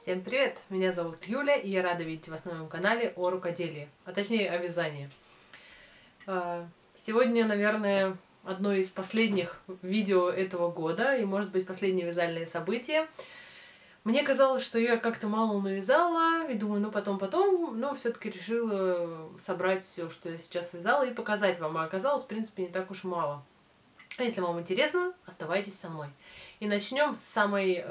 Всем привет! Меня зовут Юля, и я рада видеть вас на моем канале о рукоделии, а точнее о вязании. Сегодня, наверное, одно из последних видео этого года, и, может быть, последнее вязальное событие. Мне казалось, что я как-то мало навязала, и думаю, ну потом, но все-таки решила собрать все, что я сейчас вязала, и показать вам, а оказалось, в принципе, не так уж мало. А если вам интересно, оставайтесь со мной. И начнем с самой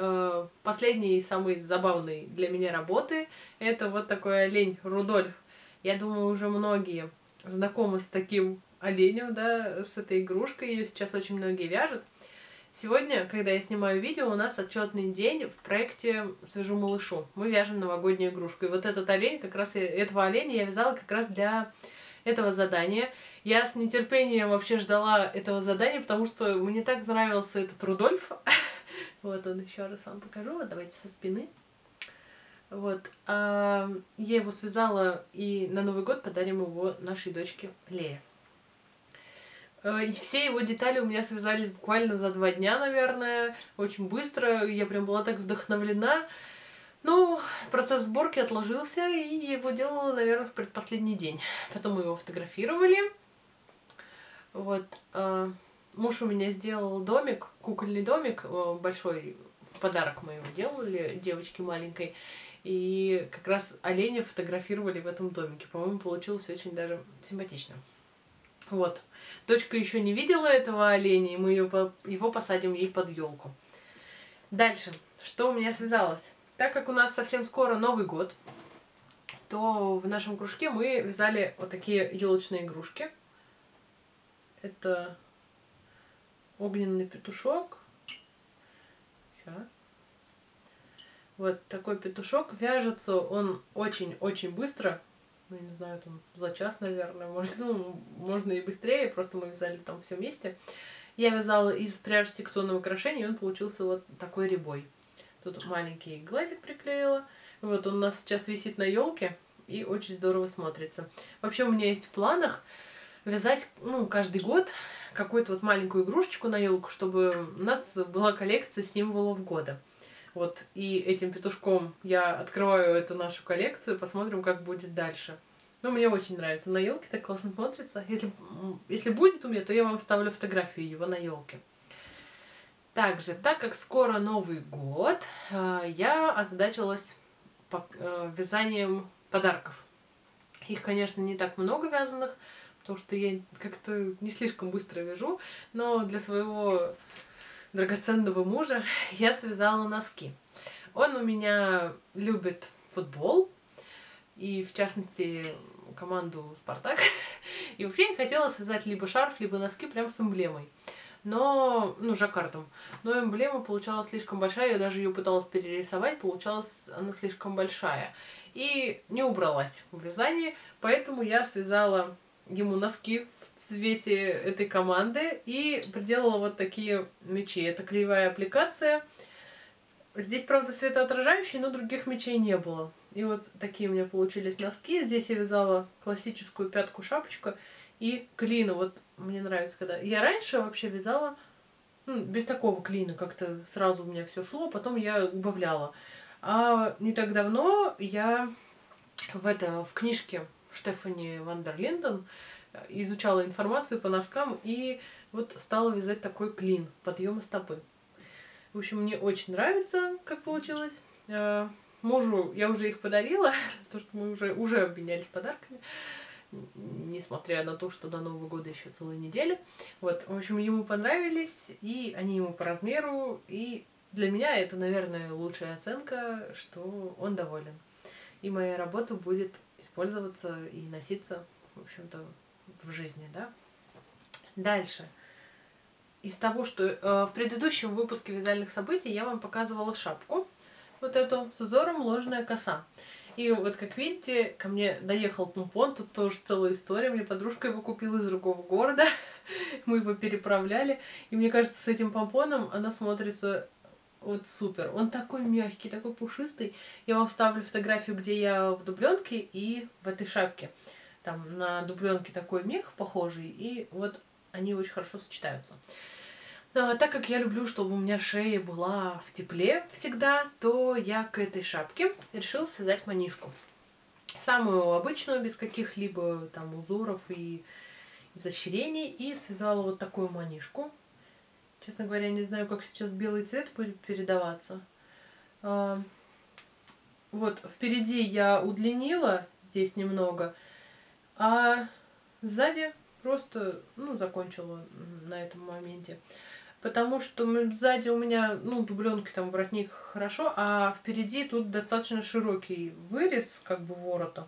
последней и самой забавной для меня работы. Это вот такой олень Рудольф. Я думаю, уже многие знакомы с таким оленем, да, с этой игрушкой. Ее сейчас очень многие вяжут. Сегодня, когда я снимаю видео, у нас отчетный день в проекте «Свяжу малышу». Мы вяжем новогоднюю игрушку. И вот этот олень, как раз этого оленя я вязала как раз для этого задания. Я с нетерпением вообще ждала этого задания, потому что мне так нравился этот Рудольф. Вот он, еще раз вам покажу. Вот, давайте со спины. Вот. Я его связала, и на Новый год подарим его нашей дочке Лее. И все его детали у меня связались буквально за 2 дня, наверное. Очень быстро. Я прям была так вдохновлена. Ну, процесс сборки отложился, и его делала, наверное, в предпоследний день. Потом мы его фотографировали. Вот. Муж у меня сделал домик, кукольный домик большой. В подарок мы его делали девочке маленькой. И как раз оленя фотографировали в этом домике. По-моему, получилось очень даже симпатично. Вот. Дочка еще не видела этого оленя, и мы его посадим ей под елку. Дальше. Что у меня связалось? Так как у нас совсем скоро Новый год, то в нашем кружке мы вязали вот такие елочные игрушки. Это огненный петушок. Сейчас. Вот такой петушок. Вяжется он очень-очень быстро. Ну, не знаю, там за час, наверное. Может, ну, можно и быстрее, просто мы вязали там все вместе. Я вязала из пряжи сектонного украшения, и он получился вот такой рябой. Тут маленький глазик приклеила. Вот он у нас сейчас висит на елке и очень здорово смотрится. Вообще у меня есть в планах вязать, ну, каждый год какую-то вот маленькую игрушечку на елку, чтобы у нас была коллекция символов года. Вот, и этим петушком я открываю эту нашу коллекцию, посмотрим, как будет дальше. Ну, мне очень нравится, на елке так классно смотрится. Если будет у меня, то я вам вставлю фотографию его на елке. Также, так как скоро Новый год, я озадачилась вязанием подарков. Их, конечно, не так много вязаных, потому что я как-то не слишком быстро вяжу, но для своего драгоценного мужа я связала носки. Он у меня любит футбол, и в частности команду «Спартак». И вообще я хотела связать либо шарф, либо носки прям с эмблемой. Но, ну, жаккардом. Но эмблема получалась слишком большая, я даже ее пыталась перерисовать, получалась она слишком большая. И не убралась в вязании, поэтому я связала ему носки в цвете этой команды и приделала вот такие мечи. Это клеевая аппликация. Здесь, правда, светоотражающие, но других мечей не было. И вот такие у меня получились носки. Здесь я вязала классическую пятку-шапочку и клин. Вот мне нравится, когда... Я раньше вообще вязала, ну, без такого клина, как-то сразу у меня все шло, потом я убавляла. А не так давно я в книжке Штефани Вандер Линден изучала информацию по носкам и вот стала вязать такой клин подъема стопы. В общем, мне очень нравится, как получилось. Мужу я уже их подарила, потому что мы уже обменялись подарками. Несмотря на то, что до Нового года еще целая неделя. Вот, в общем, ему понравились, и они ему по размеру, и для меня это, наверное, лучшая оценка, что он доволен. И моя работа будет использоваться и носиться, в общем-то, в жизни, да. Дальше. Из того, что в предыдущем выпуске вязальных событий я вам показывала шапку, вот эту, с узором «Ложная коса». И вот, как видите, ко мне доехал помпон, тут тоже целая история. Мне подружка его купила из другого города, мы его переправляли. И мне кажется, с этим помпоном она смотрится вот супер. Он такой мягкий, такой пушистый. Я вам вставлю фотографию, где я в дубленке и в этой шапке. Там на дубленке такой мех похожий, и вот они очень хорошо сочетаются. Так как я люблю, чтобы у меня шея была в тепле всегда, то я к этой шапке решила связать манишку. Самую обычную, без каких-либо там узоров и изощрений. И связала вот такую манишку. Честно говоря, не знаю, как сейчас белый цвет будет передаваться. Вот впереди я удлинила здесь немного, а сзади просто, ну, закончила на этом моменте. Потому что сзади у меня, ну, дубленки, там, воротник хорошо, а впереди тут достаточно широкий вырез, как бы, ворота.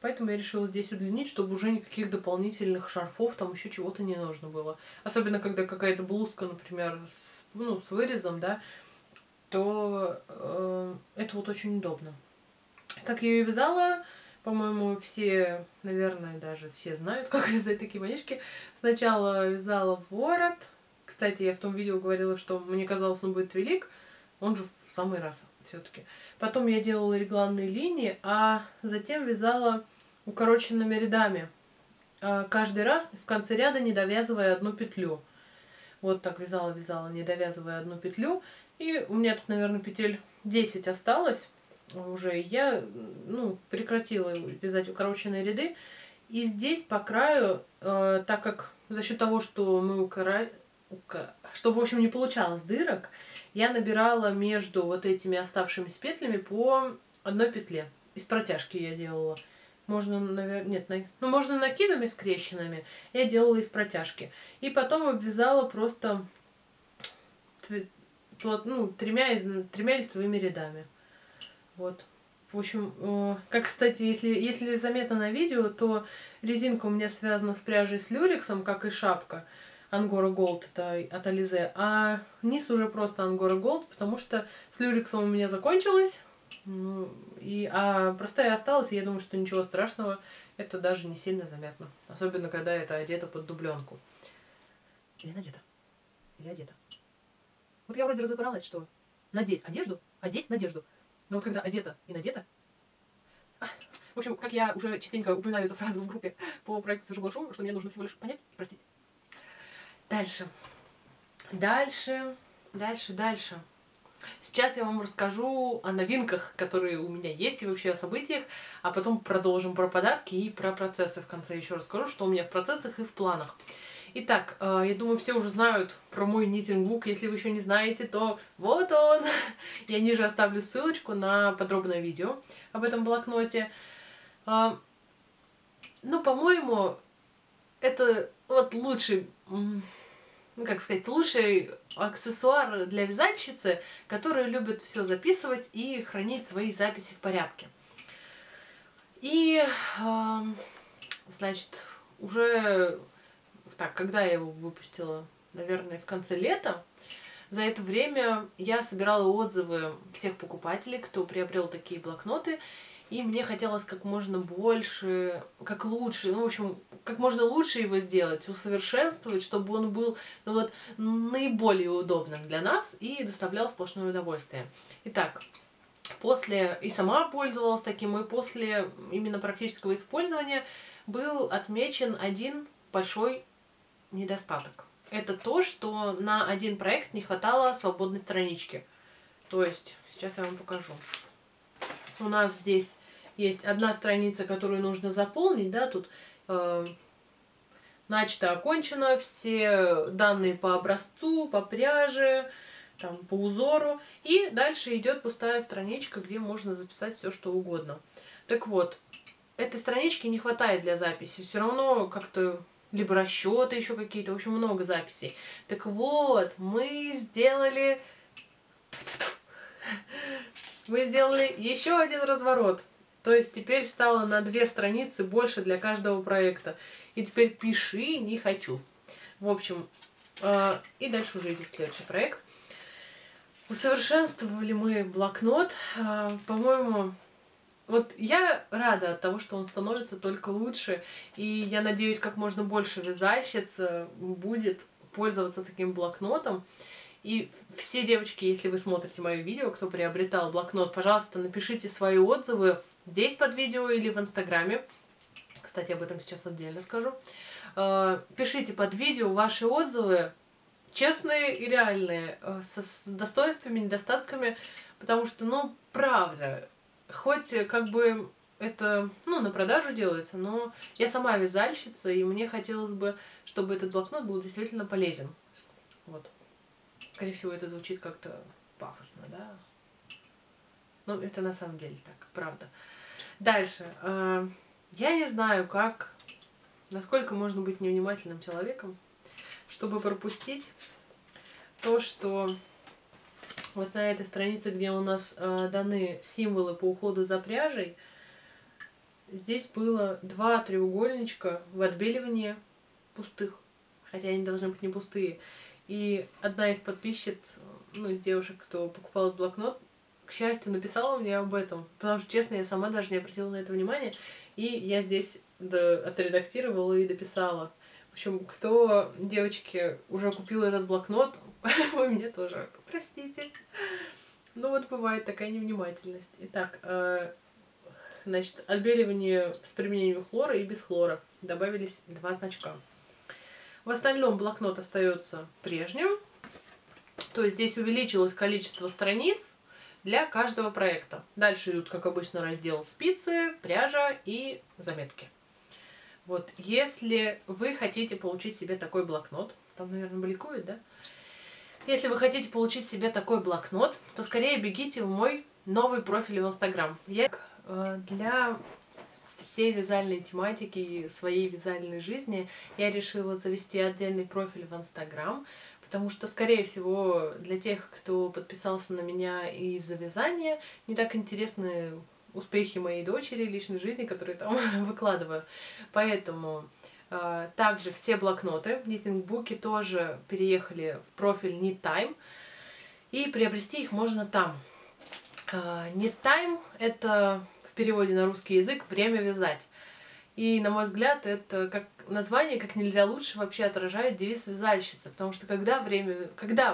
Поэтому я решила здесь удлинить, чтобы уже никаких дополнительных шарфов, там, еще чего-то не нужно было. Особенно, когда какая-то блузка, например, с, ну, с вырезом, да, то это вот очень удобно. Как я ее вязала, по-моему, все, наверное, даже все знают, как вязать такие манишки. Сначала вязала ворот. Кстати, я в том видео говорила, что мне казалось, он будет велик. Он же в самый раз все-таки. Потом я делала регланные линии, а затем вязала укороченными рядами. Каждый раз в конце ряда не довязывая одну петлю. Вот так вязала, не довязывая одну петлю. И у меня тут, наверное, петель 10 осталось уже. Я, ну, прекратила вязать укороченные ряды. И здесь по краю, так как за счет того, что мы чтобы, в общем, не получалось дырок, я набирала между вот этими оставшимися петлями по одной петле. Из протяжки я делала. Можно, наверное, нет, ну, можно накидами скрещенными. Я делала из протяжки. И потом обвязала просто, ну, тремя лицевыми рядами. Вот. В общем, как, кстати, если заметно на видео, то резинка у меня связана с пряжей с люрексом, как и шапка. Ангора Голд от Ализе, а низ уже просто Ангора Голд, потому что с люрексом у меня закончилось, а простая осталась, и я думаю, что ничего страшного, это даже не сильно заметно. Особенно, когда это одето под дубленку. Или надето. Или одето. Вот я вроде разобралась, что надеть одежду, одеть надежду. Но вот когда одета и надета... В общем, как я уже частенько упоминаю эту фразу в группе по проекту «Свяжу малышу», что мне нужно всего лишь понять и простить. Дальше. Сейчас я вам расскажу о новинках, которые у меня есть, и вообще о событиях, а потом продолжим про подарки и про процессы. В конце еще расскажу, что у меня в процессах и в планах. Итак, я думаю, все уже знают про мой нитинг-лук. Если вы еще не знаете, то вот он. Я ниже оставлю ссылочку на подробное видео об этом блокноте. Ну, по-моему, это вот лучший... Ну, как сказать, лучший аксессуар для вязальщицы, которая любит все записывать и хранить свои записи в порядке. И, значит, уже, так, когда я его выпустила, наверное, в конце лета, за это время я собирала отзывы всех покупателей, кто приобрел такие блокноты, и мне хотелось как можно больше, как лучше, ну, в общем, как можно лучше его сделать, усовершенствовать, чтобы он был, ну, вот, наиболее удобным для нас и доставлял сплошное удовольствие. Итак, после, и сама пользовалась таким, и после именно практического использования был отмечен один большой недостаток. Это то, что на один проект не хватало свободной странички. То есть, сейчас я вам покажу. У нас здесь есть одна страница, которую нужно заполнить, да, тут начато, окончено, все данные по образцу, по пряже, там, по узору, и дальше идет пустая страничка, где можно записать все, что угодно. Так вот, этой странички не хватает для записи, все равно как-то, либо расчеты еще какие-то, в общем, много записей. Так вот, мы сделали еще один разворот. То есть теперь стало на 2 страницы больше для каждого проекта. И теперь пиши не хочу. В общем, и дальше уже идет следующий проект. Усовершенствовали мы блокнот. По-моему, вот я рада от того, что он становится только лучше. И я надеюсь, как можно больше вязальщиц будет пользоваться таким блокнотом. И все девочки, если вы смотрите мое видео, кто приобретал блокнот, пожалуйста, напишите свои отзывы здесь под видео или в Инстаграме. Кстати, об этом сейчас отдельно скажу. Пишите под видео ваши отзывы, честные и реальные, с достоинствами, недостатками, потому что, ну, правда, хоть как бы это, ну, на продажу делается, но я сама вязальщица, и мне хотелось бы, чтобы этот блокнот был действительно полезен. Вот. Скорее всего, это звучит как-то пафосно, да? Но это на самом деле так, правда. Дальше. Я не знаю, как, насколько можно быть невнимательным человеком, чтобы пропустить то, что вот на этой странице, где у нас даны символы по уходу за пряжей, здесь было два треугольничка в отбеливании пустых, хотя они должны быть не пустые. И одна из подписчиц, ну, из девушек, кто покупал этот блокнот, к счастью, написала мне об этом, потому что, честно, я сама даже не обратила на это внимание, и я здесь отредактировала и дописала. В общем, кто, девочки, уже купил этот блокнот, вы меня тоже простите. Ну вот бывает такая невнимательность. Итак, значит, отбеливание с применением хлора и без хлора. Добавились два значка. В остальном блокнот остается прежним. То есть здесь увеличилось количество страниц для каждого проекта. Дальше идут, как обычно, раздел спицы, пряжа и заметки. Вот, если вы хотите получить себе такой блокнот, там, наверное, бликует, да? Если вы хотите получить себе такой блокнот, то скорее бегите в мой новый профиль в Инстаграм. Я для всей вязальной тематики и своей вязальной жизни я решила завести отдельный профиль в Инстаграм, потому что, скорее всего, для тех, кто подписался на меня из-за вязания, не так интересны успехи моей дочери, личной жизни, которые там выкладываю. Поэтому также все блокноты, нитингбуки тоже переехали в профиль Knit Time, и приобрести их можно там. Knit Time — это в переводе на русский язык «время вязать». И, на мой взгляд, это как название как нельзя лучше вообще отражает девиз вязальщицы, потому что когда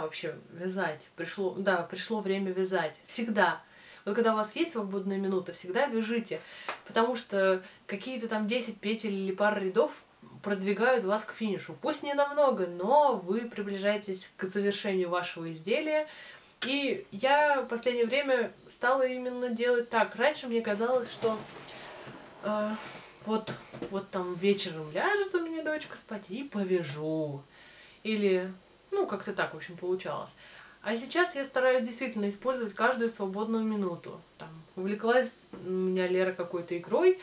вообще вязать пришло, да, пришло время вязать, всегда. Но когда у вас есть свободная минута, всегда вяжите, потому что какие-то там 10 петель или пара рядов продвигают вас к финишу. Пусть не намного, но вы приближаетесь к завершению вашего изделия. И я в последнее время стала именно делать так. Раньше мне казалось, что вот там вечером ляжет у меня дочка спать и повяжу. Или, ну, как-то так, в общем, получалось. А сейчас я стараюсь действительно использовать каждую свободную минуту. Там, увлеклась у меня Лера какой-то игрой,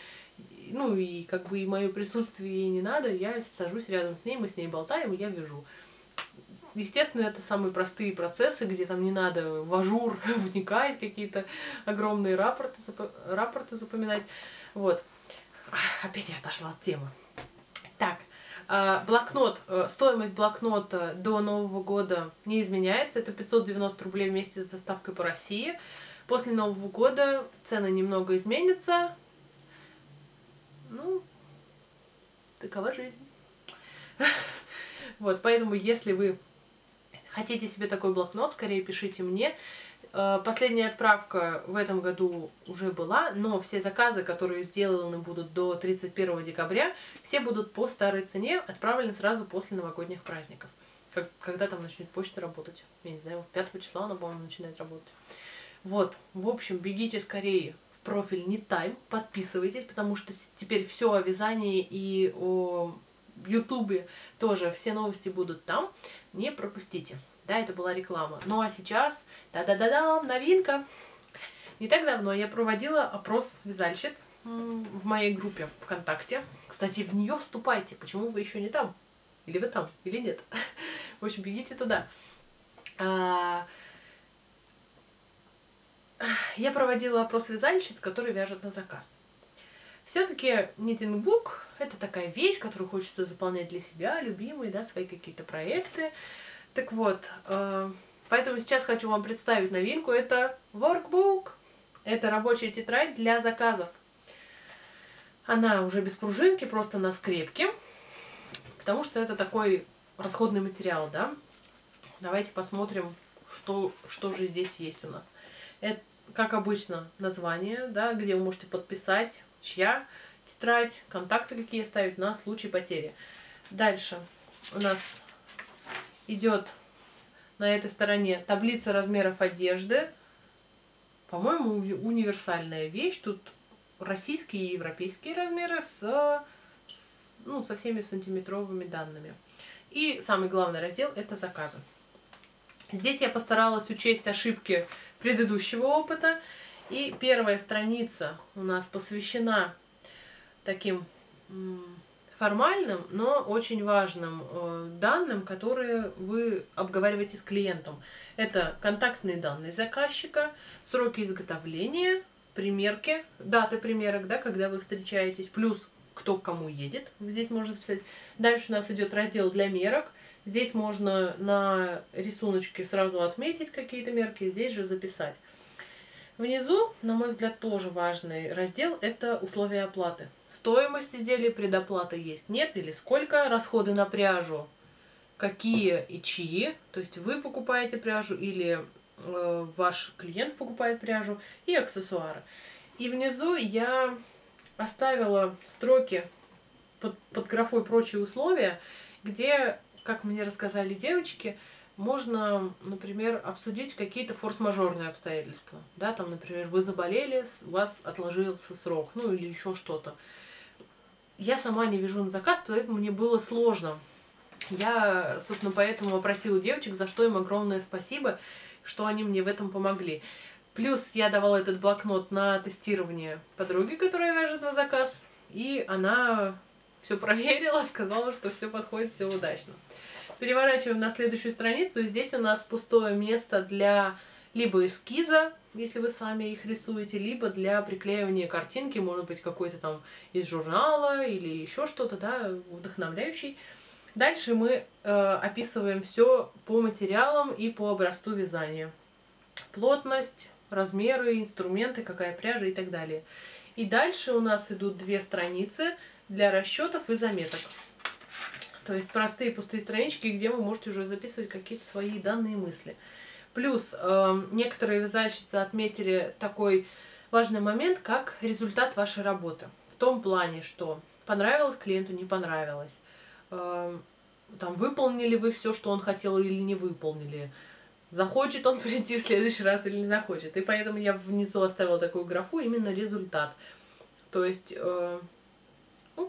ну и как бы и мое присутствие ей не надо, я сажусь рядом с ней, мы с ней болтаем, и я вяжу. Естественно, это самые простые процессы, где там не надо в ажур вникать, какие-то огромные рапорты запоминать. Вот. Опять я отошла от темы. Так. Блокнот, стоимость блокнота до Нового года не изменяется. Это 590 рублей вместе с доставкой по России. После Нового года цены немного изменятся. Ну, такова жизнь. Вот, поэтому, если вы хотите себе такой блокнот, скорее пишите мне. Последняя отправка в этом году уже была, но все заказы, которые сделаны будут до 31 декабря, все будут по старой цене, отправлены сразу после новогодних праздников. Когда там начнет почта работать? Я не знаю, 5 числа она, по-моему, начинает работать. Вот, в общем, бегите скорее в профиль Knit Time, подписывайтесь, потому что теперь все о вязании и о Ютубе тоже, все новости будут там, не пропустите. Да, это была реклама. Ну а сейчас, да-да-да-дам, новинка. Не так давно я проводила опрос вязальщиц в моей группе ВКонтакте. Кстати, в нее вступайте. Почему вы еще не там? Или вы там, или нет? В общем, бегите туда. Я проводила опрос вязальщиц, которые вяжут на заказ. Все-таки нитингбук — это такая вещь, которую хочется заполнять для себя, любимые, да, свои какие-то проекты. Так вот, поэтому сейчас хочу вам представить новинку. Это workbook. Это рабочая тетрадь для заказов. Она уже без пружинки, просто на скрепке. Потому что это такой расходный материал, да? Давайте посмотрим, что же здесь есть у нас. Это, как обычно, название, да, где вы можете подписать, чья тетрадь, контакты какие ставить на случай потери. Дальше у нас идет на этой стороне таблица размеров одежды. По-моему, универсальная вещь. Тут российские и европейские размеры со всеми сантиметровыми данными. И самый главный раздел – это заказы. Здесь я постаралась учесть ошибки предыдущего опыта. И первая страница у нас посвящена таким формальным, но очень важным данным, которые вы обговариваете с клиентом. Это контактные данные заказчика, сроки изготовления, примерки, даты примерок, да, когда вы встречаетесь, плюс кто к кому едет. Здесь можно записать. Дальше у нас идет раздел для мерок. Здесь можно на рисуночке сразу отметить какие-то мерки, здесь же записать. Внизу, на мой взгляд, тоже важный раздел – это условия оплаты. Стоимость изделия, предоплата есть, нет или сколько, расходы на пряжу, какие и чьи, то есть вы покупаете пряжу или ваш клиент покупает пряжу, и аксессуары. И внизу я оставила строки под графой «Прочие условия», где, как мне рассказали девочки, можно, например, обсудить какие-то форс-мажорные обстоятельства. Да, там, например, вы заболели, у вас отложился срок, ну или еще что-то. Я сама не вяжу на заказ, поэтому мне было сложно. Я, собственно, поэтому попросила девочек, за что им огромное спасибо, что они мне в этом помогли. Плюс я давала этот блокнот на тестирование подруги, которая вяжет на заказ, и она все проверила, сказала, что все подходит, все удачно. Переворачиваем на следующую страницу, и здесь у нас пустое место для либо эскиза, если вы сами их рисуете, либо для приклеивания картинки, может быть, какой-то там из журнала или еще что-то, да, вдохновляющий. Дальше мы описываем все по материалам и по образцу вязания. Плотность, размеры, инструменты, какая пряжа и так далее. И дальше у нас идут две страницы для расчетов и заметок. То есть простые пустые странички, где вы можете уже записывать какие-то свои данные мысли. Плюс некоторые вязальщицы отметили такой важный момент, как результат вашей работы. В том плане, что понравилось клиенту, не понравилось. Там выполнили вы все, что он хотел, или не выполнили. Захочет он прийти в следующий раз или не захочет. И поэтому я внизу оставила такую графу, именно результат. То есть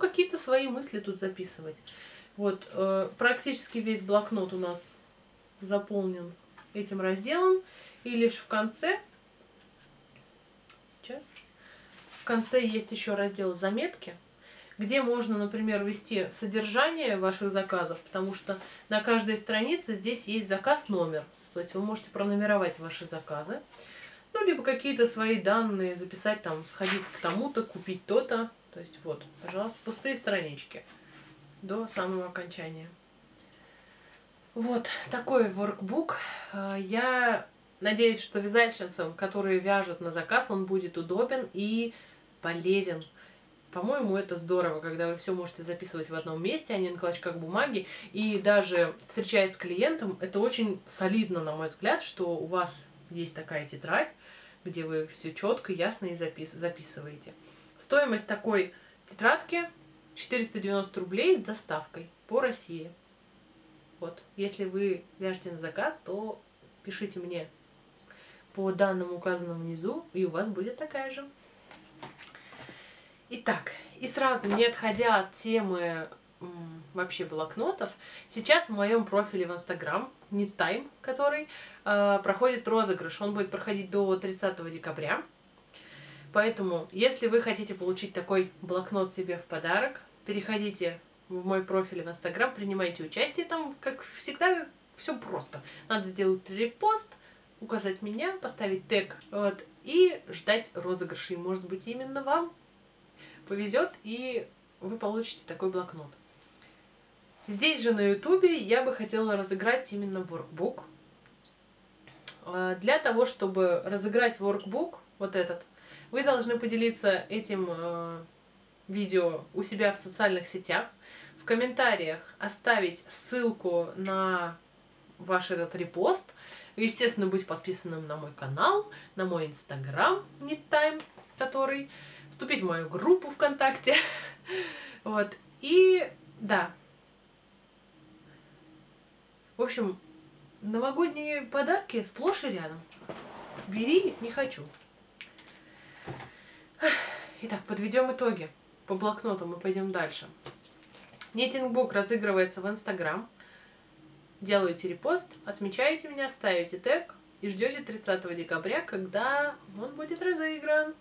какие-то свои мысли тут записывать. Вот, практически весь блокнот у нас заполнен этим разделом. И лишь в конце, есть еще раздел «Заметки», где можно, например, ввести содержание ваших заказов, потому что на каждой странице здесь есть заказ-номер. То есть вы можете пронумеровать ваши заказы, ну, либо какие-то свои данные записать, там, сходить к тому-то, купить то-то. То есть вот, пожалуйста, пустые странички до самого окончания. Вот такой воркбук. Я надеюсь, что вязальщицам, которые вяжут на заказ, он будет удобен и полезен. По-моему, это здорово, когда вы все можете записывать в одном месте, а не на клочках бумаги. И даже встречаясь с клиентом, это очень солидно, на мой взгляд, что у вас есть такая тетрадь, где вы все четко, ясно и записываете. Стоимость такой тетрадки 490 рублей с доставкой по России. Вот. Если вы вяжете на заказ, то пишите мне по данным, указанным внизу, и у вас будет такая же. Итак, и сразу, не отходя от темы вообще блокнотов, сейчас в моем профиле в Instagram, Knit time, который проходит розыгрыш. Он будет проходить до 30 декабря. Поэтому, если вы хотите получить такой блокнот себе в подарок, переходите в мой профиль в Instagram, принимайте участие. Там, как всегда, все просто. Надо сделать репост, указать меня, поставить тег, вот, и ждать розыгрышей. Может быть, именно вам повезет, и вы получите такой блокнот. Здесь же на ютубе я бы хотела разыграть именно воркбук. Для того, чтобы разыграть воркбук, вот этот, вы должны поделиться этим видео у себя в социальных сетях, в комментариях оставить ссылку на ваш этот репост, естественно, быть подписанным на мой канал, на мой Instagram Knit time, который, вступить в мою группу ВКонтакте, вот, и да, в общем, Новогодние подарки сплошь и рядом. Бери, не хочу. Итак, подведем итоги. По блокноту мы пойдем дальше. Нитингбук разыгрывается в Инстаграм. Делаете репост, отмечаете меня, ставите тег и ждете 30 декабря, когда он будет разыгран.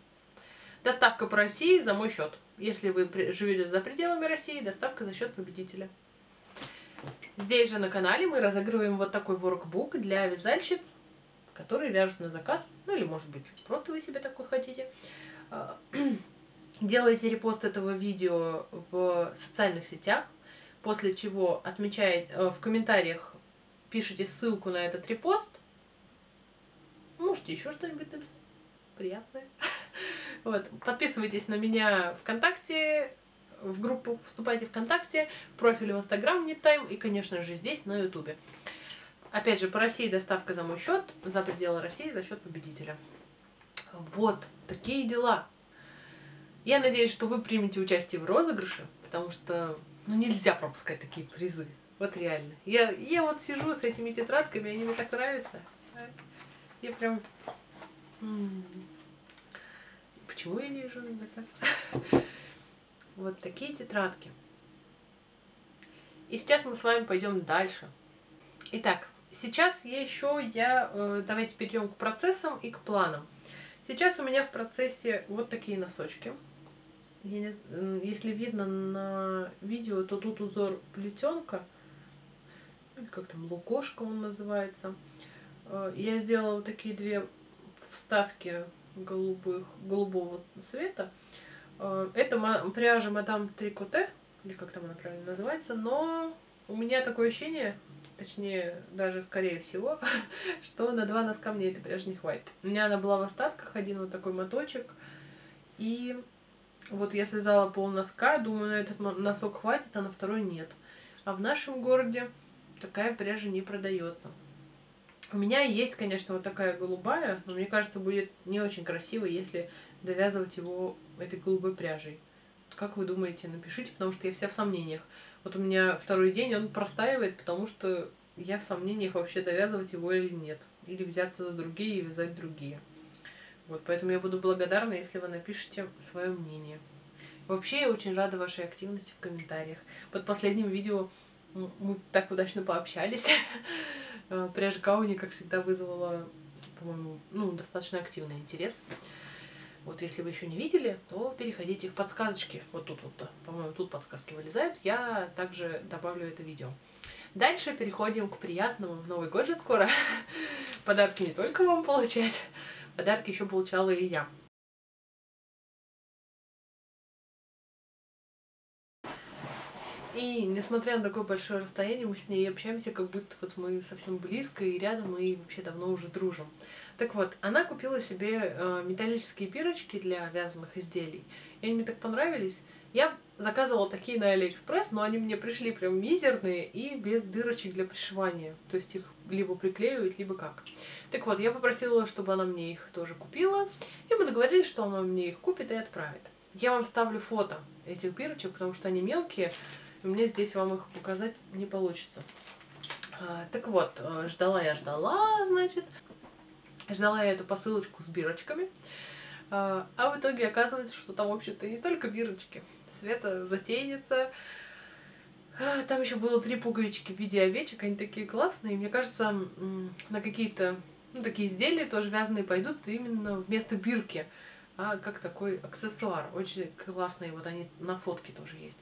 Доставка по России за мой счет. Если вы живете за пределами России, доставка за счет победителя. Здесь же на канале мы разыгрываем вот такой воркбук для вязальщиц, которые вяжут на заказ. Ну или, может быть, просто вы себе такой хотите. Делаете репост этого видео в социальных сетях, после чего отмечаете, в комментариях пишите ссылку на этот репост. Можете еще что-нибудь написать. Приятное. Вот. Подписывайтесь на меня ВКонтакте, в группу вступайте ВКонтакте, в профиль в Инстаграм Knit time и, конечно же, здесь на Ютубе. Опять же, по России доставка за мой счет, за пределы России за счет победителя. Вот такие дела. Я надеюсь, что вы примете участие в розыгрыше, потому что ну, нельзя пропускать такие призы. Вот реально. Я вот сижу с этими тетрадками, они мне так нравятся. Я прям... Почему я не вижу на заказ? Вот такие тетрадки. И сейчас мы с вами пойдем дальше. Итак, сейчас давайте перейдем к процессам и к планам. Сейчас у меня в процессе вот такие носочки. Если видно на видео, то тут узор плетенка, как там лукошка он называется. Я сделала вот такие две вставки голубого цвета. Это пряжа Madame Tricoté, или как там она правильно называется, но у меня такое ощущение, точнее, даже скорее всего, что на два носка мне этой пряжи не хватит. У меня она была в остатках, один вот такой моточек, и вот я связала пол носка, думаю, на этот носок хватит, а на второй нет. А в нашем городе такая пряжа не продается. У меня есть, конечно, вот такая голубая, но мне кажется, будет не очень красиво, если довязывать его этой голубой пряжей. Как вы думаете, напишите, потому что я вся в сомнениях. Вот у меня второй день, он простаивает, потому что я в сомнениях, вообще довязывать его или нет. Или взяться за другие и вязать другие. Вот, поэтому я буду благодарна, если вы напишите свое мнение. Вообще, я очень рада вашей активности в комментариях. Под последним видео мы так удачно пообщались. Пряжа Кауни, как всегда, вызвала, по-моему, ну, достаточно активный интерес. Вот если вы еще не видели, то переходите в подсказочки. Вот тут, вот, по-моему, тут подсказки вылезают. Я также добавлю это видео. Дальше переходим к приятному. Новый год же скоро. Подарки не только вам получать, подарки еще получала и я. И несмотря на такое большое расстояние, мы с ней общаемся, как будто вот мы совсем близко и рядом, и вообще давно уже дружим. Так вот, она купила себе металлические бирочки для вязаных изделий. И они мне так понравились. Я заказывала такие на Алиэкспресс, но они мне пришли прям мизерные и без дырочек для пришивания. То есть их либо приклеивают, либо как. Так вот, я попросила, чтобы она мне их тоже купила. И мы договорились, что она мне их купит и отправит. Я вам вставлю фото этих бирочек, потому что они мелкие. У меня здесь вам их показать не получится. Так вот, ждала я эту посылочку с бирочками. А в итоге оказывается, что там, в общем-то, не только бирочки. Света затейница. Там еще было 3 пуговички в виде овечек. Они такие классные. Мне кажется, на какие-то, ну, такие изделия тоже вязаные пойдут именно вместо бирки. А как такой аксессуар. Очень классные, вот они на фотке тоже есть.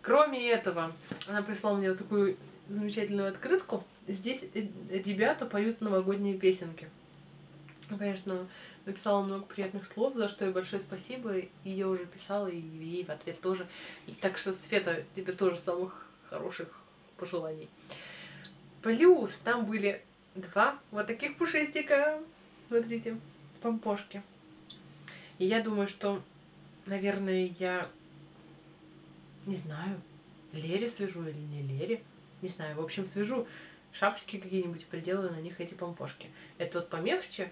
Кроме этого, она прислала мне вот такую замечательную открытку. Здесь ребята поют новогодние песенки. Конечно, написала много приятных слов, за что ей большое спасибо. И я уже писала, и ей в ответ тоже. И так что, Света, тебе тоже самых хороших пожеланий. Плюс там были 2 вот таких пушистика. Смотрите, помпошки. И я думаю, что, наверное, я не знаю, Лере свяжу или не Лере. Не знаю, в общем, свяжу шапочки какие-нибудь, приделаю на них эти помпошки. Это вот помягче,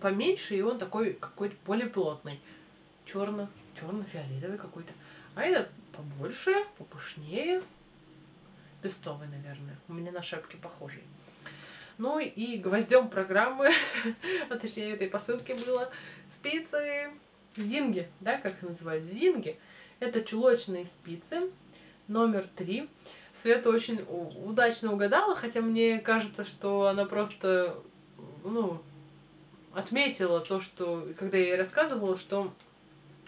поменьше, и он такой какой-то более плотный. Черно-фиолетовый какой-то. А этот побольше, попышнее. Пестовый, наверное. У меня на шапке похожий. Ну и гвоздем программы, а точнее этой посылки было спицы Зинги, да, как их называют, Зинги. Это чулочные спицы номер 3. Света очень удачно угадала, хотя мне кажется, что она просто, ну, отметила то, что, когда я ей рассказывала, что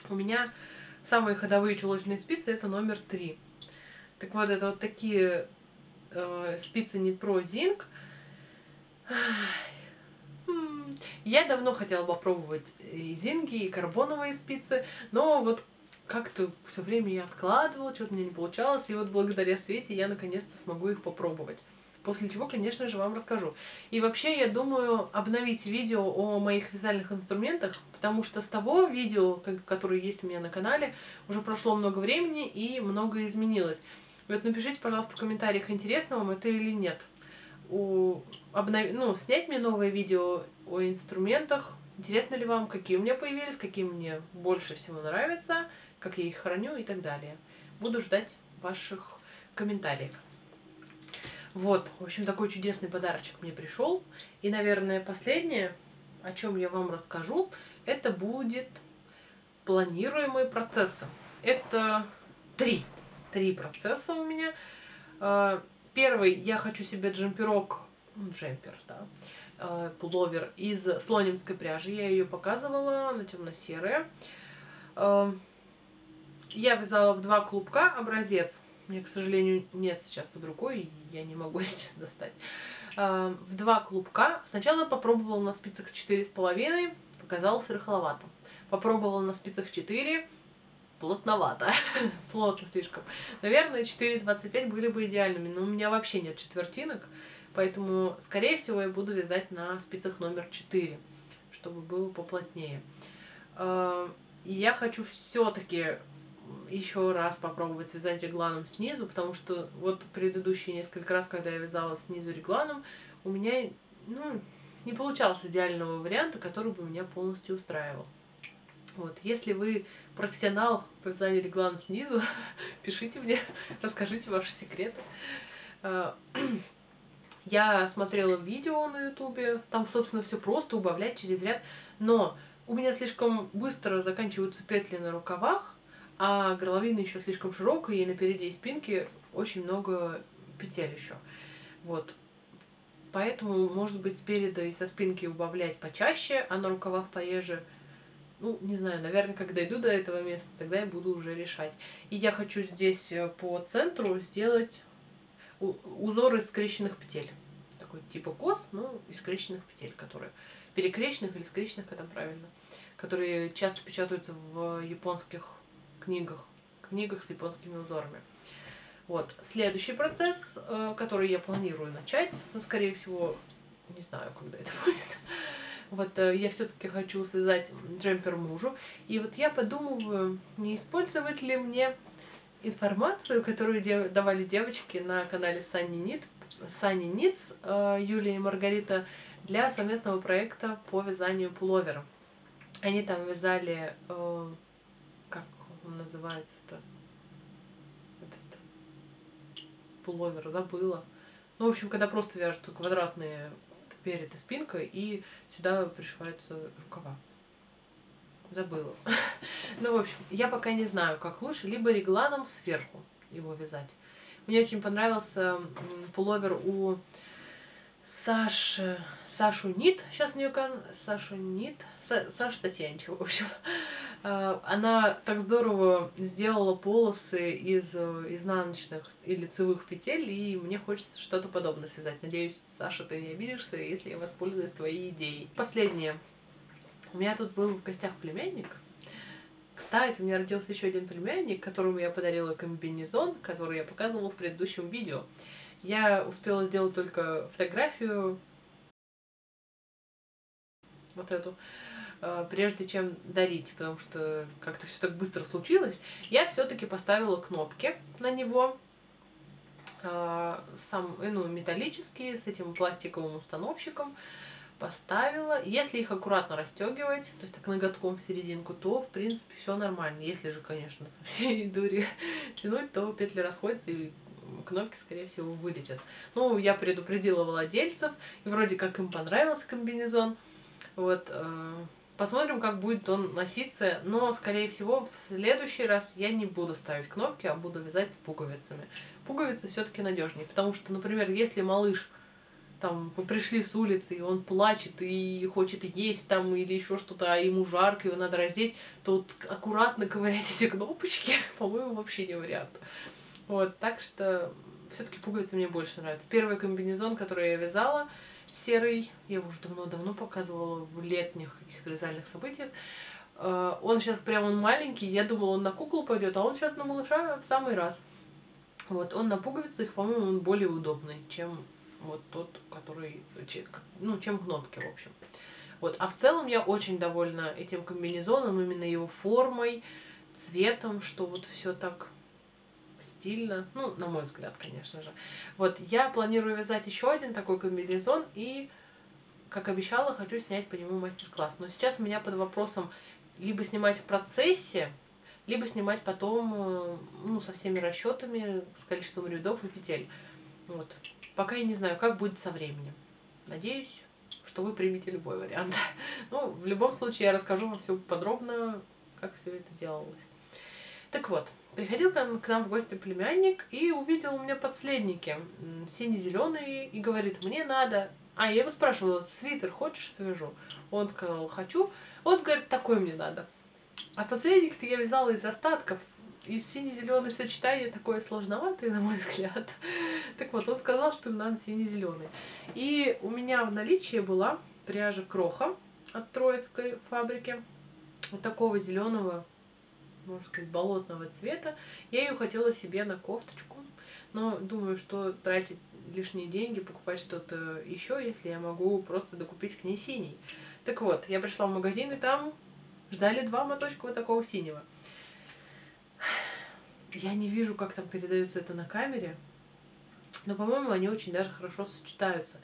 у меня самые ходовые чулочные спицы это номер 3. Так вот, это вот такие спицы NitPro Zing. Я давно хотела попробовать и зинги, и карбоновые спицы, но вот как-то все время я откладывала, что-то у меня не получалось, и вот благодаря Свете я наконец-то смогу их попробовать. После чего, конечно же, вам расскажу. И вообще, я думаю, обновить видео о моих вязальных инструментах, потому что с того видео, которое есть у меня на канале, уже прошло много времени и многое изменилось. Вот напишите, пожалуйста, в комментариях, интересно вам это или нет. Ну, снять мне новое видео о инструментах. Интересно ли вам, какие у меня появились, какие мне больше всего нравятся, как я их храню и так далее. Буду ждать ваших комментариев. Вот, в общем, такой чудесный подарочек мне пришел. И, наверное, последнее, о чем я вам расскажу, это будет планируемые процессы. Это три процесса у меня. Первый, я хочу себе джемпер, да, пуловер из слонимской пряжи. Я ее показывала, она темно-серая. Я вязала в 2 клубка образец. Мне, к сожалению, нет сейчас под рукой, я не могу сейчас достать. В 2 клубка. Сначала попробовала на спицах 4,5, показалось рыхловато. Попробовала на спицах 4, плотновато, плотно слишком. Наверное, 4,25 были бы идеальными, но у меня вообще нет четвертинок, поэтому, скорее всего, я буду вязать на спицах номер 4, чтобы было поплотнее. И я хочу все-таки еще раз попробовать связать регланом снизу, потому что вот предыдущие несколько раз, когда я вязала снизу регланом, у меня, ну, не получалось идеального варианта, который бы меня полностью устраивал. Вот, если вы профессионал по вязанию регланом снизу, пишите мне, расскажите ваши секреты. Я смотрела видео на ютубе, там, собственно, все просто, убавлять через ряд, но у меня слишком быстро заканчиваются петли на рукавах, а горловина еще слишком широкая, и на переде и спинке очень много петель еще. Вот. Поэтому, может быть, спереда и со спинки убавлять почаще, а на рукавах пореже. Ну, не знаю, наверное, когда дойду до этого места, тогда я буду уже решать. И я хочу здесь по центру сделать узор из скрещенных петель. Такой типа кос, но из скрещенных петель, которые перекрещенных или скрещенных, это правильно. Которые часто печатаются в японских книгах с японскими узорами. Вот. Следующий процесс, который я планирую начать, но, скорее всего, не знаю, когда это будет. Вот, я все-таки хочу связать джемпер мужу. И вот я подумываю, не использовать ли мне информацию, которую давали девочки на канале Sunny Knits, Юля и Маргарита, для совместного проекта по вязанию пуловера. Они там вязали... называется-то этот пуловер, забыла. Ну, в общем, когда просто вяжутся квадратные перед и спинка, и сюда пришиваются рукава. Забыла. Ну, в общем, я пока не знаю, как лучше, либо регланом сверху его вязать. Мне очень понравился пуловер у Саши Татьянчик, в общем. Она так здорово сделала полосы из изнаночных и лицевых петель, и мне хочется что-то подобное связать. Надеюсь, Саша, ты не обидишься, если я воспользуюсь твоей идеей. Последнее. У меня тут был в гостях племянник. Кстати, у меня родился еще один племянник, которому я подарила комбинезон, который я показывала в предыдущем видео. Я успела сделать только фотографию, вот эту, прежде чем дарить, потому что как-то все так быстро случилось. Я все-таки поставила кнопки на него, металлические, с этим пластиковым установщиком. Поставила. Если их аккуратно расстегивать, то есть так ноготком в серединку, то в принципе все нормально. Если же, конечно, со всей дури тянуть, то петли расходятся и кнопки, скорее всего, вылетят. Ну, я предупредила владельцев, и вроде как им понравился комбинезон. Вот, посмотрим, как будет он носиться, но, скорее всего, в следующий раз я не буду ставить кнопки, а буду вязать с пуговицами. Пуговицы все-таки надежнее, потому что, например, если малыш, там, вы пришли с улицы, и он плачет, и хочет есть там, или еще что-то, а ему жарко, его надо раздеть, то вот аккуратно ковырять эти кнопочки, по-моему, вообще не вариант. Вот, так что все-таки пуговицы мне больше нравятся. Первый комбинезон, который я вязала, серый, я его уже давно-давно показывала в летних каких-то вязальных событиях. Он сейчас прям, он маленький, я думала, он на куклу пойдет, а он сейчас на малыша в самый раз. Вот, он на пуговицах, по-моему, он более удобный, чем вот тот, который, ну, чем кнопки, в общем. Вот, а в целом я очень довольна этим комбинезоном, именно его формой, цветом, что вот все так стильно, ну, на мой взгляд, конечно же. Вот, я планирую вязать еще один такой комбинезон и, как обещала, хочу снять по нему мастер-класс. Но сейчас у меня под вопросом либо снимать в процессе, либо снимать потом, ну, со всеми расчетами, с количеством рядов и петель. Вот. Пока я не знаю, как будет со временем. Надеюсь, что вы примете любой вариант. Ну, в любом случае, я расскажу вам все подробно, как все это делалось. Так вот, приходил к нам в гости племянник и увидел у меня подследники, сине-зеленые, и говорит, мне надо... А, я его спрашивала, свитер хочешь, свяжу? Он сказал, хочу. Он говорит, такой мне надо. А подследник-то я вязала из остатков. Из сине-зеленой сочетание такое сложноватое, на мой взгляд. Так вот, он сказал, что им надо сине-зеленый. И у меня в наличии была пряжа Кроха от Троицкой фабрики. Вот такого зеленого, можно сказать, болотного цвета. Я ее хотела себе на кофточку. Но думаю, что тратить лишние деньги, покупать что-то еще, если я могу просто докупить к ней синий. Так вот, я пришла в магазин, и там ждали два моточка вот такого синего. Я не вижу, как там передается это на камере, но, по-моему, они очень даже хорошо сочетаются.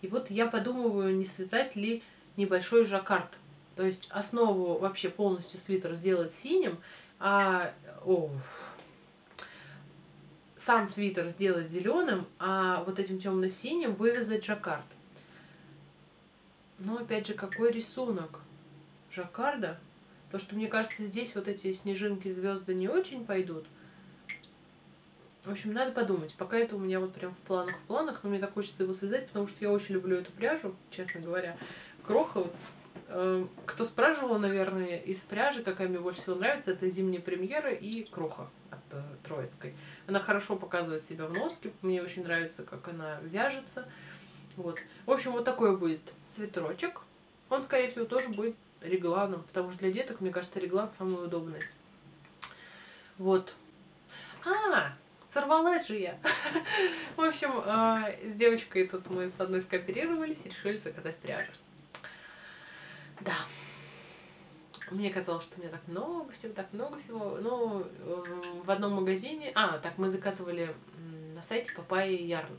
И вот я подумываю, не связать ли небольшой жаккард. То есть основу вообще полностью свитера сделать синим, а сам свитер сделать зеленым, а вот этим темно-синим вывязать жаккард. Но, опять же, какой рисунок жаккарда? Потому что, мне кажется, здесь вот эти снежинки, звезды не очень пойдут. В общем, надо подумать. Пока это у меня вот прям в планах, но мне так хочется его связать, потому что я очень люблю эту пряжу, честно говоря. Кроха, кто спрашивал, наверное, из пряжи, какая мне больше всего нравится, это «Зимняя премьера» и Кроха от Троицкой. Она хорошо показывает себя в носке, мне очень нравится, как она вяжется. Вот. В общем, вот такой будет свитерочек. Он, скорее всего, тоже будет регланом, потому что для деток, мне кажется, реглан самый удобный. Вот. Сорвалась же я. В общем, с девочкой тут мы с одной скооперировались и решили заказать пряжу. Да. Мне казалось, что у меня так много всего. Ну, в одном магазине... Так, мы заказывали на сайте Папайя Ярн.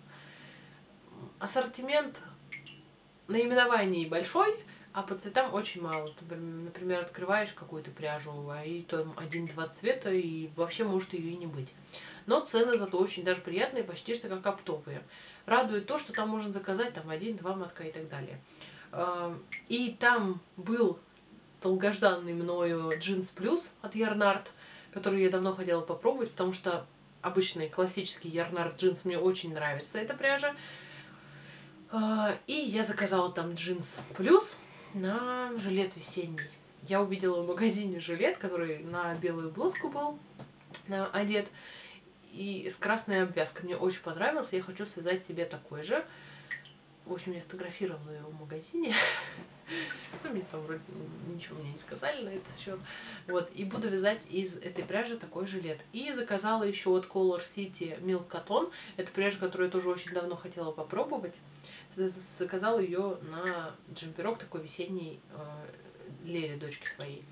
Ассортимент наименований большой, а по цветам очень мало. Ты, например, открываешь какую-то пряжу, а и там один-два цвета, и вообще может ее и не быть. Но цены зато очень даже приятные, почти что как оптовые. Радует то, что там можно заказать там 1-2 мотка и так далее. И там был долгожданный мною джинс плюс от Ярнарт, который я давно хотела попробовать, потому что обычный классический Ярнарт джинс мне очень нравится, эта пряжа. И я заказала там джинс плюс на жилет весенний. Я увидела в магазине жилет, который на белую блузку был одет. И с красной обвязкой. Мне очень понравилось. Я хочу связать себе такой же. В общем, я сфотографировала его в магазине. Ну, мне там вроде ничего мне не сказали на этот счет. Вот. И буду вязать из этой пряжи такой жилет. И заказала еще от Color City Milk Cotton. Это пряжа, которую я тоже очень давно хотела попробовать. Заказала ее на джемперок такой весенний Лере, дочки своей.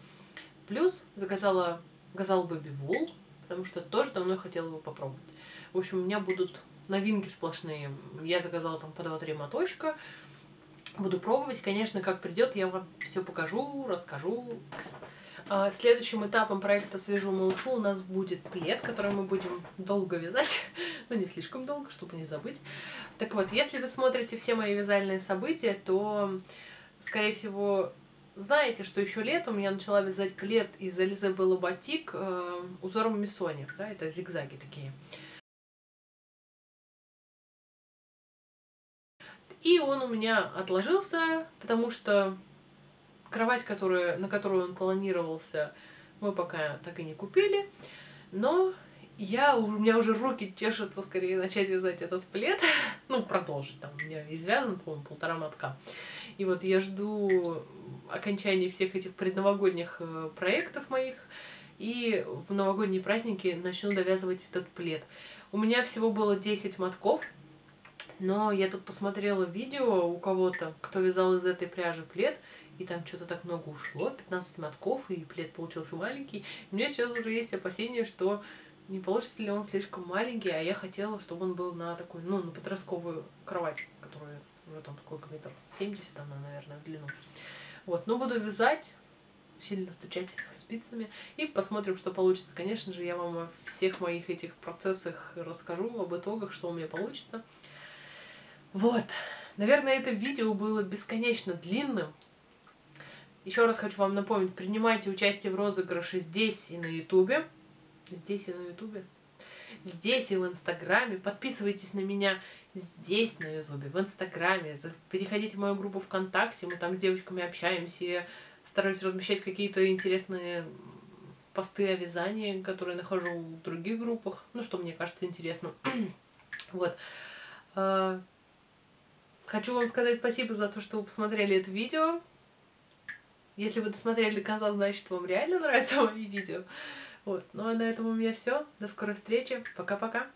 Плюс заказала Газал Бэби Вул, потому что тоже давно хотела его попробовать. В общем, у меня будут новинки сплошные. Я заказала там по 2-3 моточка. Буду пробовать. Конечно, как придет, я вам все покажу, расскажу. Следующим этапом проекта «Свяжу малышу» у нас будет плед, который мы будем долго вязать. но не слишком долго, чтобы не забыть. Так вот, если вы смотрите все мои вязальные события, то, скорее всего, знаете, что еще летом я начала вязать плед из Элизы Белла Ботик узором миссони, да, это зигзаги такие. И он у меня отложился, потому что кровать, на которую он планировался, мы пока так и не купили. Но у меня уже руки чешутся скорее начать вязать этот плед. Ну, продолжить. Там у меня извязан, по-моему, 1,5 мотка. И вот я жду окончания всех этих предновогодних проектов моих. И в новогодние праздники начну довязывать этот плед. У меня всего было 10 мотков. Но я тут посмотрела видео у кого-то, кто вязал из этой пряжи плед. И там что-то так много ушло, 15 мотков, и плед получился маленький. У меня сейчас уже есть опасения, что не получится ли он слишком маленький, а я хотела, чтобы он был на такую, ну, на подростковую кровать, которая уже там сколько метров, 70 она, наверное, в длину. Вот, но буду вязать, сильно стучать спицами, и посмотрим, что получится. Конечно же, я вам о всех моих этих процессах расскажу, об итогах, что у меня получится. Вот, наверное, это видео было бесконечно длинным. Еще раз хочу вам напомнить, принимайте участие в розыгрыше здесь и на ютубе. Здесь и на ютубе. Здесь и в инстаграме. Подписывайтесь на меня здесь на ютубе, в инстаграме. Переходите в мою группу ВКонтакте, мы там с девочками общаемся. Я стараюсь размещать какие-то интересные посты о вязании, которые нахожу в других группах. Ну, что мне кажется интересным. Вот. Хочу вам сказать спасибо за то, что вы посмотрели это видео. Если вы досмотрели до конца, значит, вам реально нравятся мои видео. Вот. Ну а на этом у меня все. До скорой встречи. Пока-пока.